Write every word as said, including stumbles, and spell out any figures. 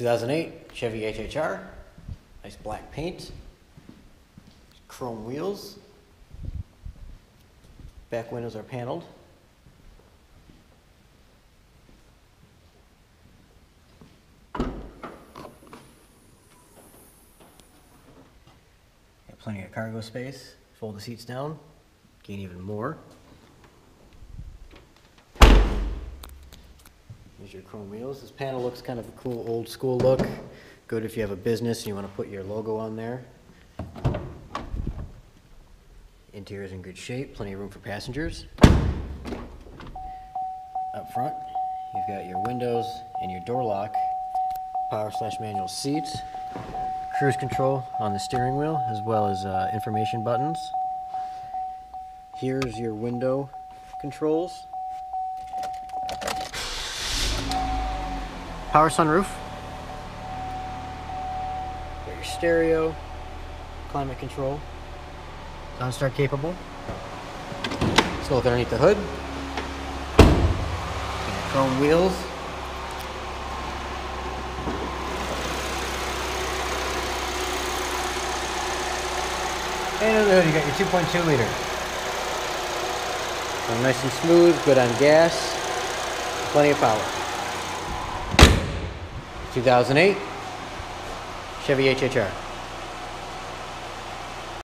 two thousand eight Chevy H H R, nice black paint, chrome wheels, back windows are paneled. Got plenty of cargo space, fold the seats down, gain even more. Here's your chrome wheels. This panel looks kind of a cool old school look. Good if you have a business and you want to put your logo on there. Interior is in good shape, plenty of room for passengers. Up front, you've got your windows and your door lock, power slash manual seats, cruise control on the steering wheel, as well as uh, information buttons. Here's your window controls. Power sunroof, got your stereo, climate control, OnStar capable. Let's look underneath the hood. And chrome wheels. And under the hood you got your two point two liter. So nice and smooth, good on gas, plenty of power. two thousand eight Chevy H H R.